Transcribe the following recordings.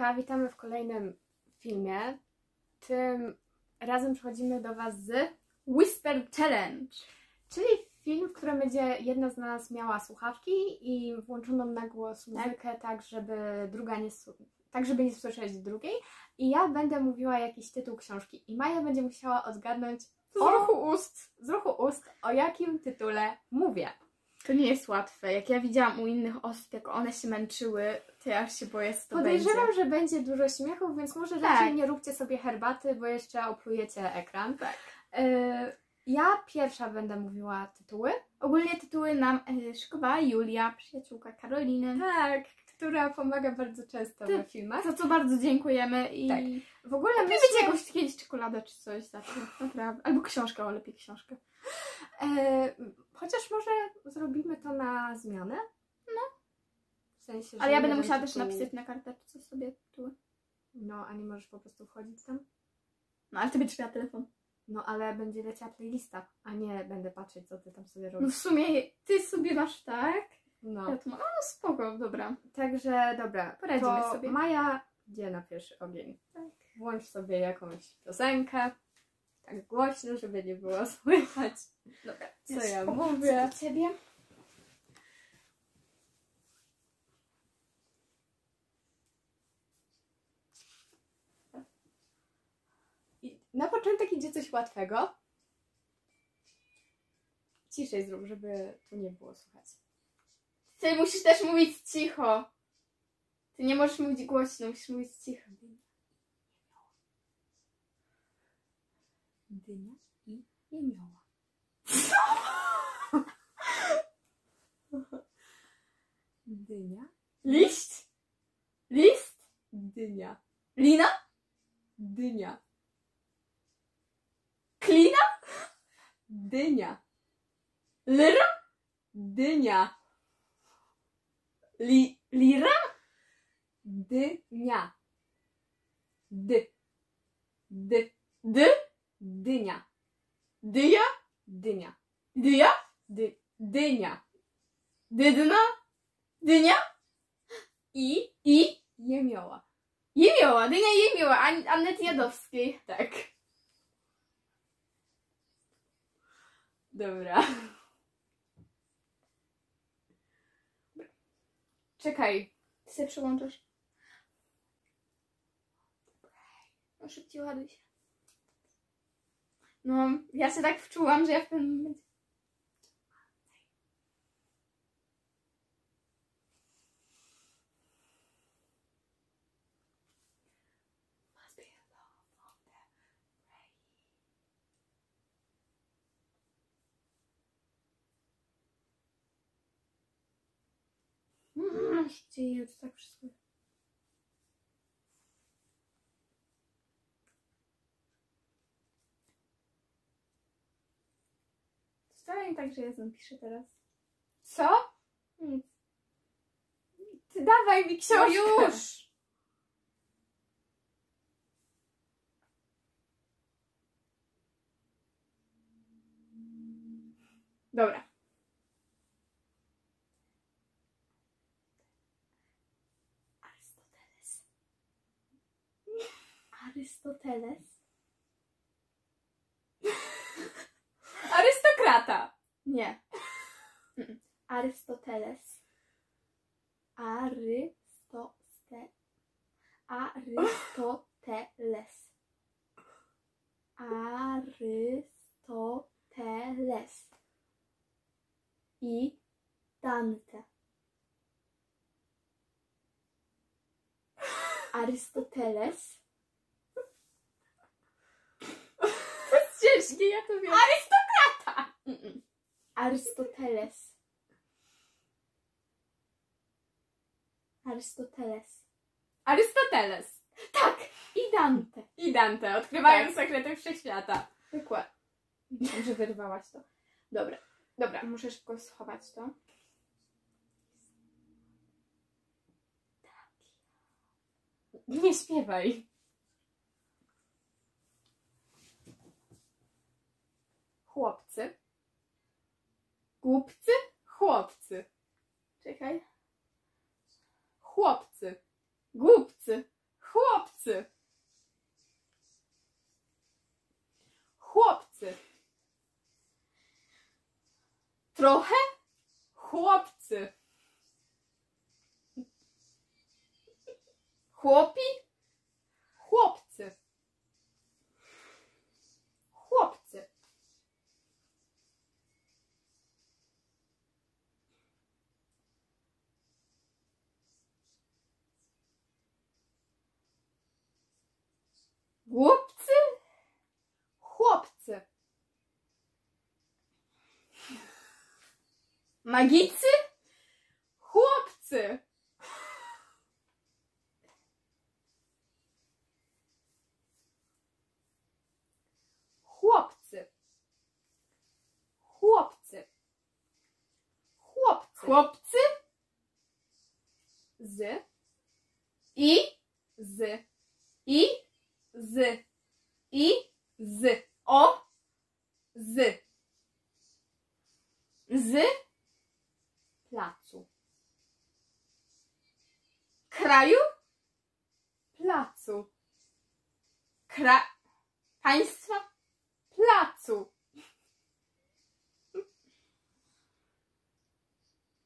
Hejka, witamy w kolejnym filmie. Tym razem przechodzimy do Was z Whisper Challenge, czyli film, w którym będzie jedna z nas miała słuchawki i włączoną na głos muzykę, tak żeby druga nie słyszeć drugiej. I ja będę mówiła jakiś tytuł książki i Maja będzie musiała odgadnąć z ruchu ust, o jakim tytule mówię. To nie jest łatwe. Jak ja widziałam u innych osób, jak one się męczyły, to ja się boję, co to będzie. Podejrzewam, że będzie dużo śmiechów, więc może raczej nie róbcie sobie herbaty, bo jeszcze oplujecie ekran. Tak. Ja pierwsza będę mówiła tytuły. Ogólnie tytuły nam szykowała Julia, przyjaciółka Karoliny. Tak, która pomaga bardzo często we filmach. Za co bardzo dziękujemy. I tak. W ogóle myślę, jakąś kiedyś czekoladę czy coś zawsze, naprawdę. Albo książkę, o lepiej książkę. Chociaż może zrobimy to na zmianę? No. W sensie, że ale ja będę musiała też napisać na karteczce sobie tytuły. No, a nie możesz po prostu wchodzić tam? No, ale ty będziesz miała telefon. No, ale będzie leciała playlista, a nie będę patrzeć, co ty tam sobie robisz. No w sumie ty sobie masz tak? No. Ja to mam, no spoko, dobra. Także, dobra, poradzimy to sobie. Maja idzie na pierwszy ogień. Tak. Włącz sobie jakąś piosenkę. Tak głośno, żeby nie było słychać. Dobra, co ja mówię do ciebie. I na początek idzie coś łatwego. Ciszej zrób, żeby tu nie było słychać. Ty musisz też mówić cicho. Ty nie możesz mówić głośno, musisz mówić cicho. Dynia i jemioła. Dynia. Liść? List? Dynia. Lina? Dynia. Klina? Dynia. Lyra? Dynia. Lira? Dynia. D. Dynia. Dyja? Dynia. Dyja? Dynia. Dydna? Dynia? I? Jemioła. Jemioła, dynia jemioła, Annety Jadowskiej. Tak. Dobra. Czekaj. Ty się przełączasz. No szybciej ładuj się. No, ja się tak wczułam, że ja w pewnym momencie... Szybciej, to tak wszystko... Wcale nie tak, że ja znam piszę teraz. Co? Nic. Ty dawaj mi książkę. No już! Dobra. Arystoteles. Arystoteles? Arystokrata! Nie. Arystoteles. Arystoteles. Arystoteles. I Dante. Arystoteles. To jest ciężkie, ja to wiem. Arystoteles. Arystoteles. Arystoteles. Tak! I Dante. I Dante, odkrywają sekrety wszechświata. Dokładnie. Myślę, że wyrwałaś to. Dobra. Dobra, muszę szybko schować to. Nie śpiewaj. Chłopcy. Głupcy? Chłopcy. Czekaj. Chłopcy. Głupcy. Chłopi? Chłopcy. Chłopcy. Głupcy? Chłopcy. Magicy? Chłopcy. Chłopcy. Chłopcy. Chłopcy. Chłopcy. Z. I. Z. I. Z. I. Z. O. Z. Z. Placu. Kraju? Placu. Państwa? Placu.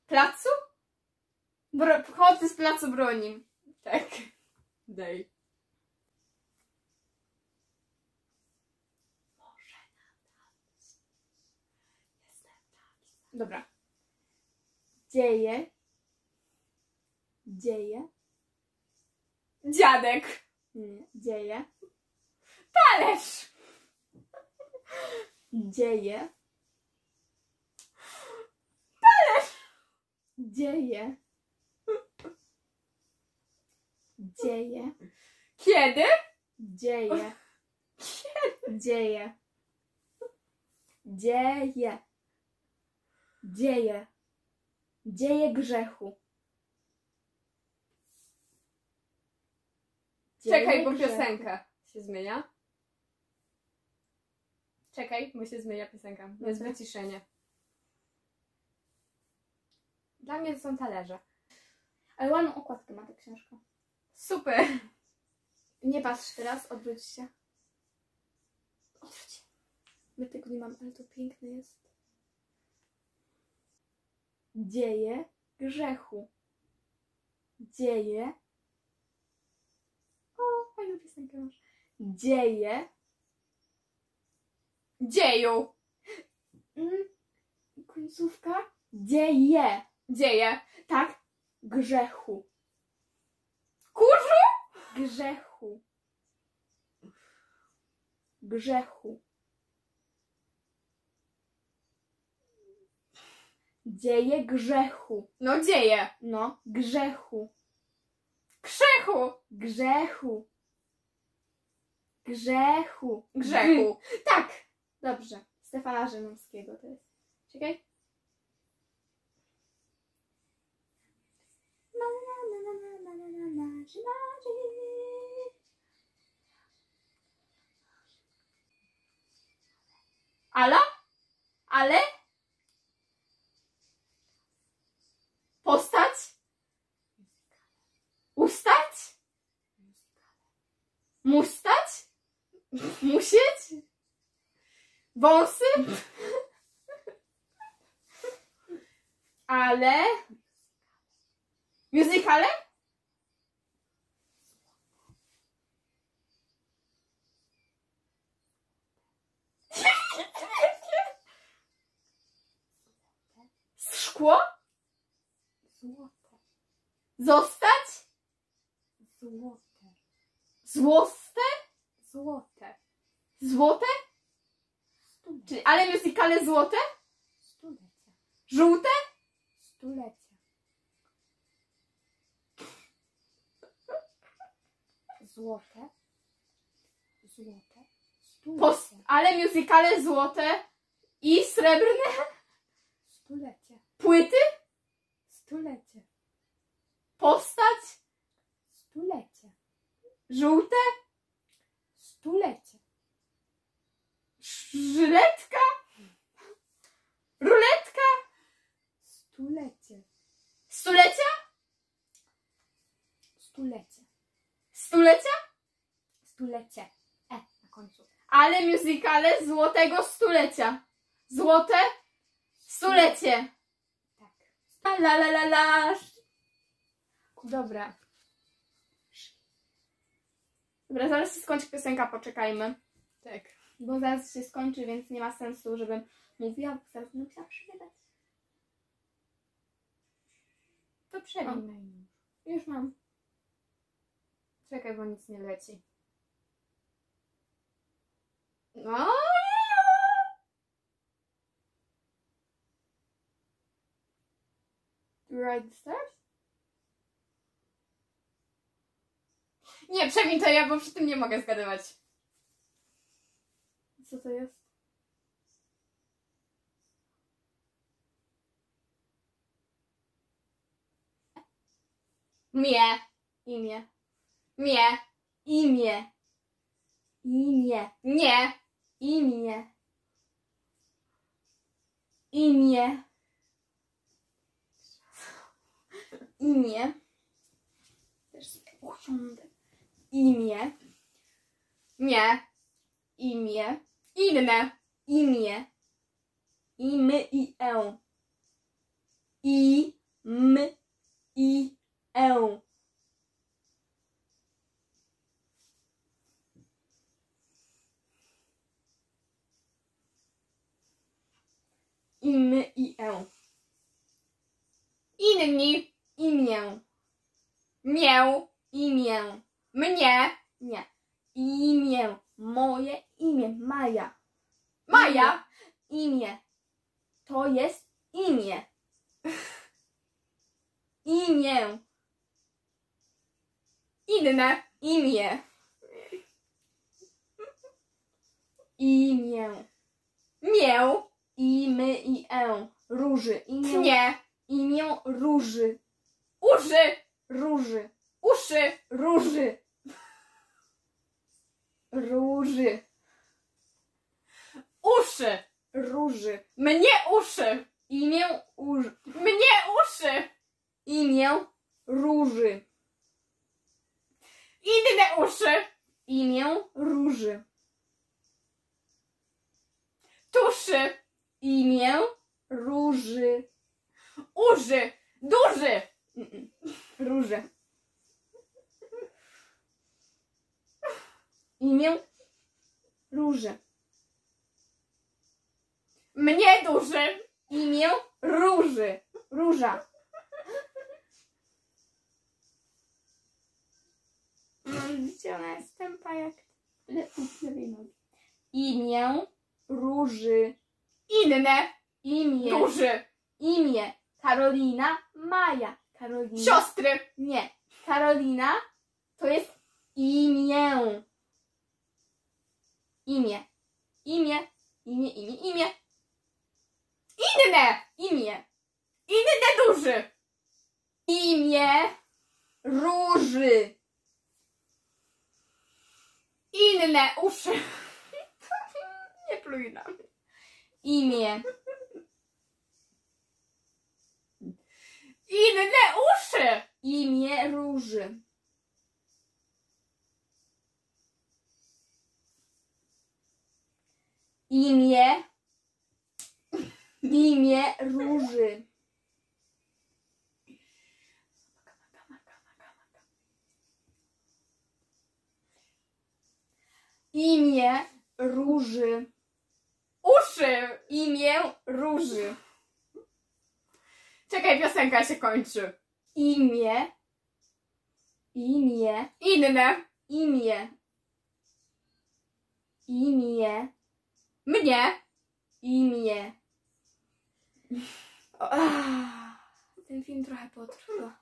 Placu? Chłopcy z placu broni. Tak. Daj. Może dobra. Dzieje. Dzieje. Dziadek. Nie. Dzieje. Talerz. Dzieje. Talerz. Dzieje. Dzieje. Kiedy? Dzieje. Kiedy? Dzieje. Dzieje. Dzieje. Dzieje grzechu. Dzieje. Czekaj, bo grzechu. Piosenka się zmienia. Czekaj, bo się zmienia piosenka. Jest wyciszenie. Dla mnie to są talerze. Ale ładną okładkę ma ta książka. Super! Nie patrz teraz, odwróć się. Odwróć się. My tego nie mamy, ale to piękne jest. Dzieje grzechu. Dzieje. O, fajną piosenkę masz. Dzieje. Dzieju. Końcówka. Dzieje. Dzieje. Tak. Grzechu. Kurzu? Grzechu. Grzechu. Dzieje grzechu. No dzieje. No. Grzechu. Krzechu. Grzechu. Grzechu. Grzechu. Tak. Dobrze. Stefana Żeromskiego to jest. Czekaj. Ala? Ale? Postać? Ustać? Mustać? Musieć? Wąsy? Ale? Musicale? Szkło? Złote. Zostać? Złote. Złoste? Złote. Złote? Stulecia. Czyli ale musicale złote? Stulecia. Żółte? Stulecia. Złote. Złote. Stulecia. Ale musicale złote i srebrne? Stulecie. Płyty? Stulecie. Postać? Stulecie. Żółte? Stulecie. Żyletka? Ruletka? Stulecie. Stulecia? Stulecie. Stulecia? Stulecie. E na końcu. Ale musicale złotego stulecia. Złote? Stulecie. Tak. La la la la. Dobra. Dobra, zaraz się skończy piosenka, poczekajmy. Tak. Bo zaraz się skończy, więc nie ma sensu, żebym mówiła, bo zaraz będę musiała przewidywać. To przewinaj. Już mam. Czekaj, bo nic nie leci. No. Do you ride the stairs? Nie, przemień to ja, bo przy tym nie mogę zgadywać. Co to jest? Mie. Imię. Mie. Imię. Imię. Nie. Imię. Imię. Imię. Też sobie usiądę. Imię. Nie. Imię. Inne. Imię. Imy i e. I. M. I. E. Imy i e. Inni. Imię. Mię. Imię. Mnie. Nie. Imię. Moje imię. Maja. Maja. Imię. To jest imię. Imię. Inne imię. Imię. Mię. Imię i e. Róży. Imię. Nie. Imię róży. Uży. Róży. Uszy. Róży. Róży. Uszy. Róży. Mnie uszy. Imię uży. Mnie uszy. Imię róży. Inne uszy. Imię róży. Tuszy. Imię róży. Uży. Duży. Róży. Imię róży. Mnie duży. Imię róży. Róża. Mam widziana jestem pajak. Imię róży. Inne. Imię. Duży. Imię. Karolina. Maja. Karolina. Siostry. Nie. Karolina to jest imię. Imię. Imię. Imię, imię, imię. Inne. Imię. Inne duży. Imię. Róży. Inne uszy. Nie pluj na mnie. Imię. Inne uszy. Imię róży. Imię. Imię róży. Imię róży. Uszy. Imię róży. Czekaj, piosenka się kończy. Imię. Imię. Inne. Imię. Imię. Mnie. Imię. Ten film trochę potrwa.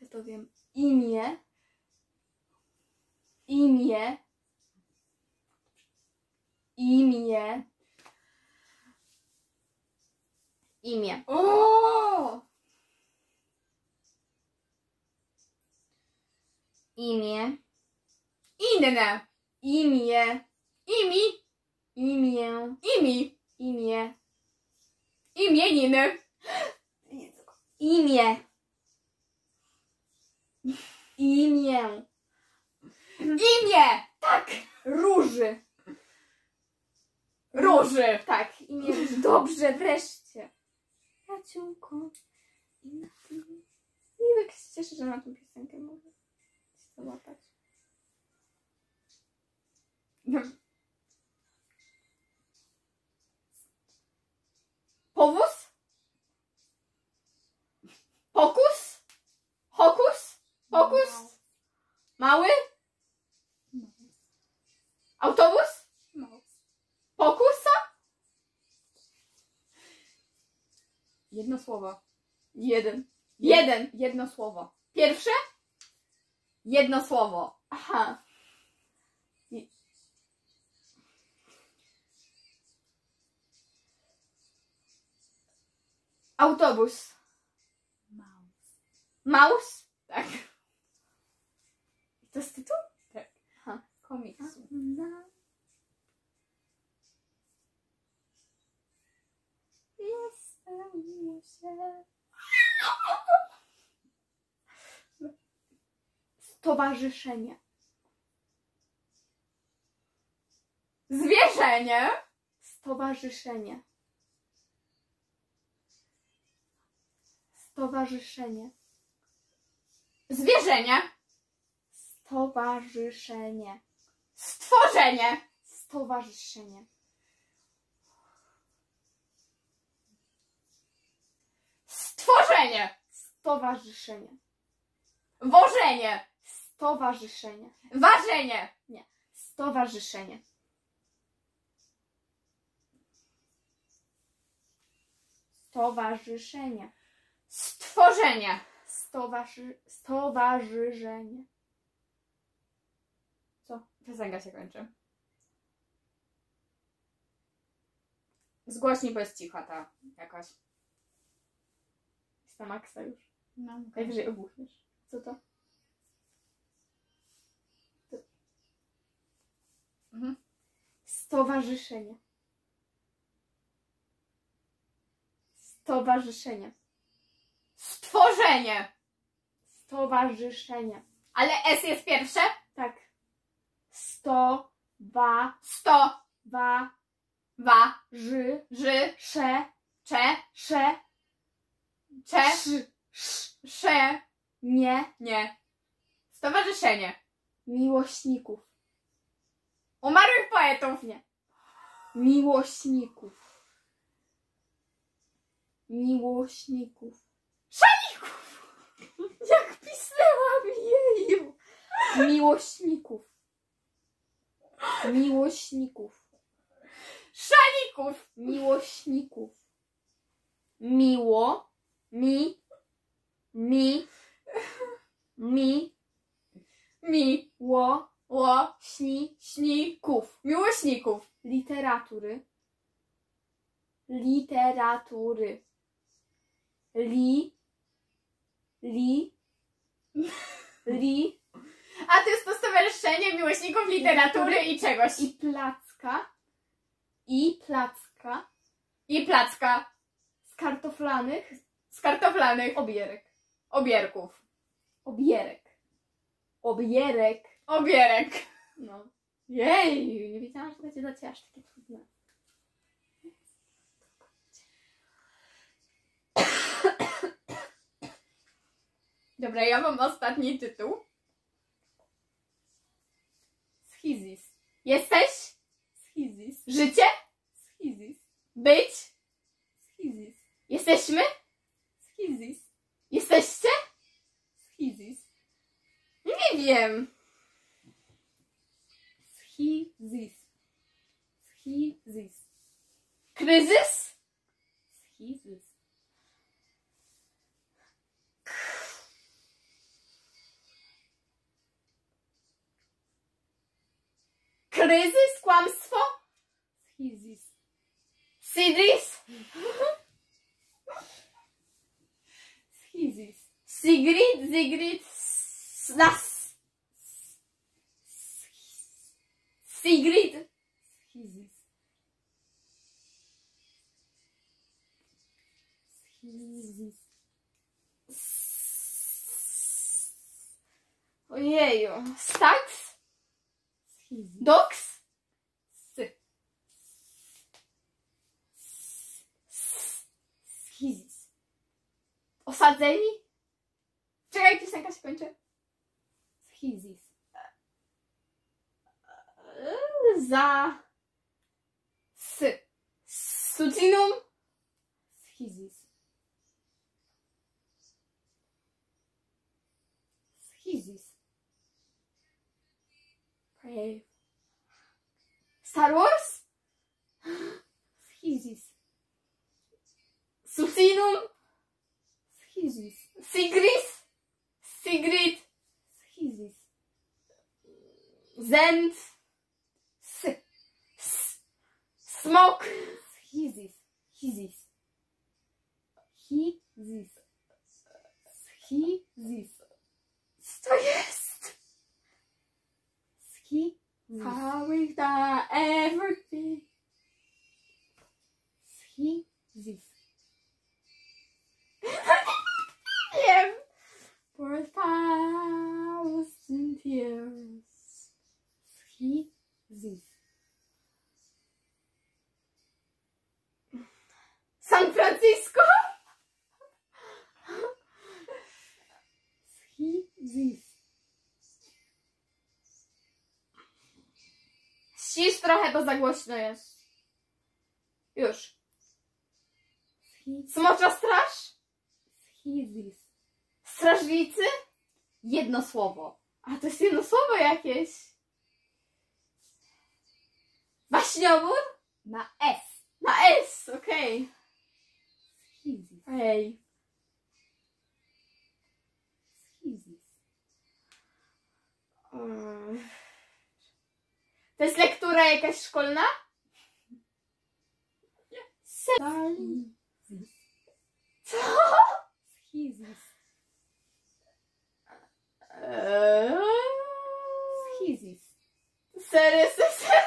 Ja to wiem. Imię. Imię. Imię. Imię. O! Imię. Inne. Imię. Imi. Imię. Imi. Imię. Imieniny. Imię. Imię. Imię. Tak. Róży. Róży. Tak. Imię. Dobrze, wreszcie. Jaciółko. I tak się cieszę, że na tą piosenkę mogę się załapać. Powóz? Pokus? Hokus? Pokus? Mały? Autobus? Pokusa? Jedno słowo. Jeden. Jedno słowo. Pierwsze? Jedno słowo. Aha. Autobus. Maus? Tak. To jest tytuł? Tak. Aha. Komiksu. Stowarzyszenie. Zwierzenie. Stowarzyszenie. Stowarzyszenie. Zwierzenie. Stowarzyszenie. Stworzenie. Stowarzyszenie. Stworzenie. Stowarzyszenie. Wożenie. Stowarzyszenie. Ważenie. Nie. Stowarzyszenie. Stowarzyszenie. Stworzenie. Stowarzyszenie. Co? Piosenka się kończy. Zgłośnij, bo jest cicha ta jakaś. Jest na maksa już. No. Najwyżej ogłuchniesz. Co to? Mhm. Stowarzyszenie. Stowarzyszenie. Stworzenie. Stowarzyszenie. Ale S jest pierwsze? Tak. Nie. Stowarzyszenie. Miłośników. Umarłych poetów. Nie. Miłośników. Miłośników. Szalików! Jak pisnęłam jeju! Miłośników. Miłośników. Szalików! Miłośników. Miło. Miłośników. Miłośników. Literatury. Literatury. A to jest to stowarzyszenie miłośników literatury i czegoś. I placka. Z kartoflanych. Obierków. No. Jej, nie wiedziałam, że będzie dla ciebie aż takie trudne. Dobra, ja mam ostatni tytuł. Schizis. Jesteś? Schizis. Życie? Schizis. Być? Schizis. Jesteśmy? Schizis. Jesteście? Schizis. Nie wiem. Schizis. Kryzys? Schizis. Kryzys? Kłamstwo? Schizis. Sidris? Schizis. Sigrid? Nas? Sigrid? Schizis. Schizis. Ojeju. Staks? Doks? Schizis. Osadzeni? Czekaj, piosenka się kończy. Schizis. za sucinum schizis. Schizis. Brave. Star Wars? Schizis. Sucinum schizis. Sigris? Sigrid? Schizis. Zend. Smoke. Schizis. Schizis. Schizis. Schizis. Co to jest? Schizis. How we've done everything. Schizis. Nie wiem. For a thousand years. Schizis. San Francisco? Schizis. Ścisz trochę, bo za głośno jest. Już. Smocza straż? Schizis. Strażnicy? Jedno słowo. A to jest jedno słowo jakieś. Baśniowór? Na S. Na S, okej. Okay. Schizis. Ej. Schizis. To jest lektura jakaś szkolna? Schizis. Co? Schizis. Schizis. No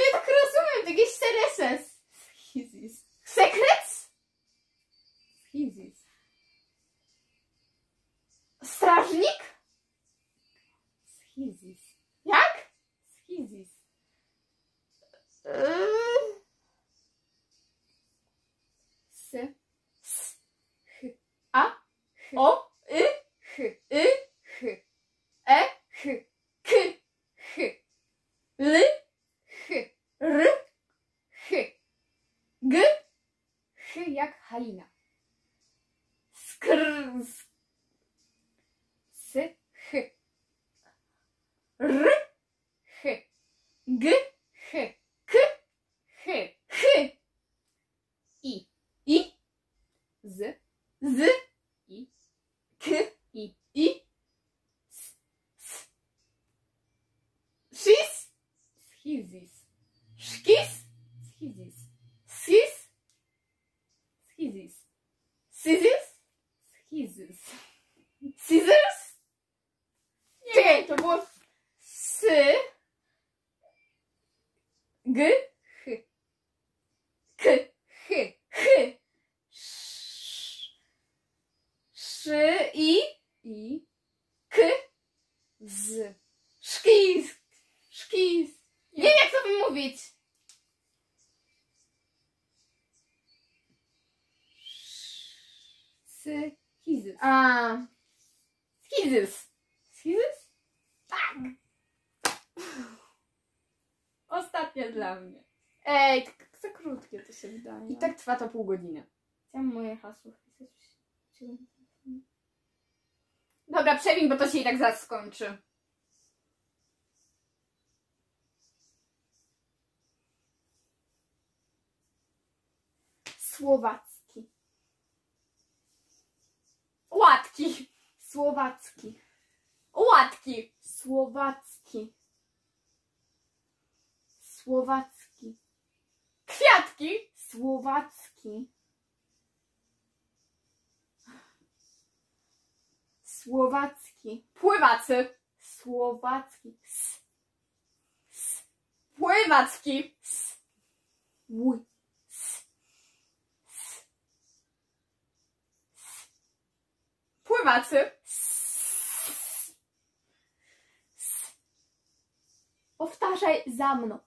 ja tak rozumiem, to jakieś sereses. Schizis. Sekret? Schizis. Strażnik? Schizis. Jak? Schizis. S. S. H. A. H. O. Y. H. Y. H. E. H. K. H. L. R, H, G, H jak Halina. Skr, S, H, R, H, G, H, K, H, H, I, Z, Z, I, K, I, S, S, Szis, Schizis. Szkis? Schizis. Sis? Schizis. Scissors? Schizis. Scissors? Nie. Czekaj, to było S, G, H, K, H, H, Sz, I, K, Z. Szkis. Szkis. Nie wiem, jak to wymówić. Schizis. A. Schizis. Schizis? Tak. Ostatnia dla mnie. Ej, tak za krótkie to się wydaje. I tak trwa to pół godziny. Chciałam moje hasło. Dobra, przewiń, bo to się i tak zaraz skończy. Słowacki. Łatki. Słowacki. Łatki. Słowacki. Słowacki. Kwiatki. Słowacki. Słowacki. Pływacy. Słowacki. S. S. Pływacki. S. Łój. Pływacy. Powtarzaj za mną.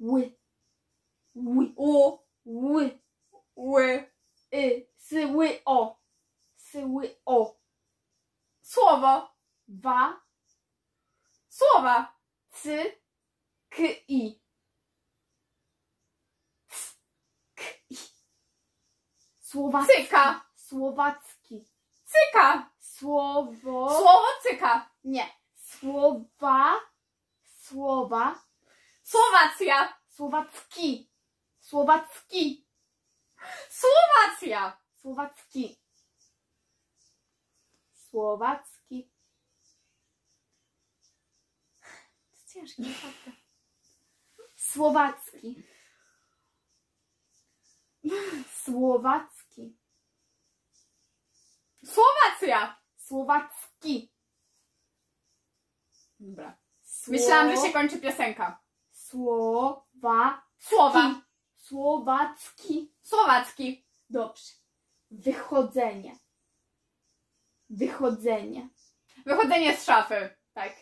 Ły. Ły. O. Ły. Ły. Y. Sy. Ły. O. Sy. Ły. O. Słowo. Słowacki. Cyka. Słowacki. Cyka. Słowo. Słowo cyka. Nie. Słowa. Słowacja. Słowacki. Słowacki. Słowacja. Słowacki. Słowacki. To ciężkie, naprawdę. Słowacki. Słowacki. Słowacja. Słowacki. Dobra. Myślałam, że się kończy piosenka. Słowa. Słowacki. Słowacki. Dobrze. Wychodzenie. Wychodzenie. Wychodzenie z szafy. Tak.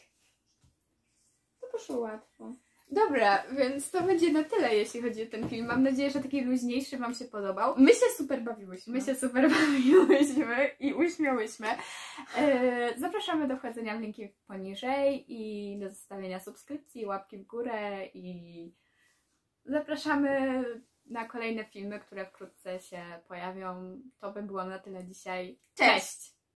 To poszło łatwo. Dobra, więc to będzie na tyle, jeśli chodzi o ten film. Mam nadzieję, że taki luźniejszy wam się podobał. My się super bawiłyśmy. I uśmiałyśmy. Zapraszamy do wchodzenia w linki poniżej i do zostawienia subskrypcji, łapki w górę i zapraszamy na kolejne filmy, które wkrótce się pojawią. To by było na tyle dzisiaj. Cześć!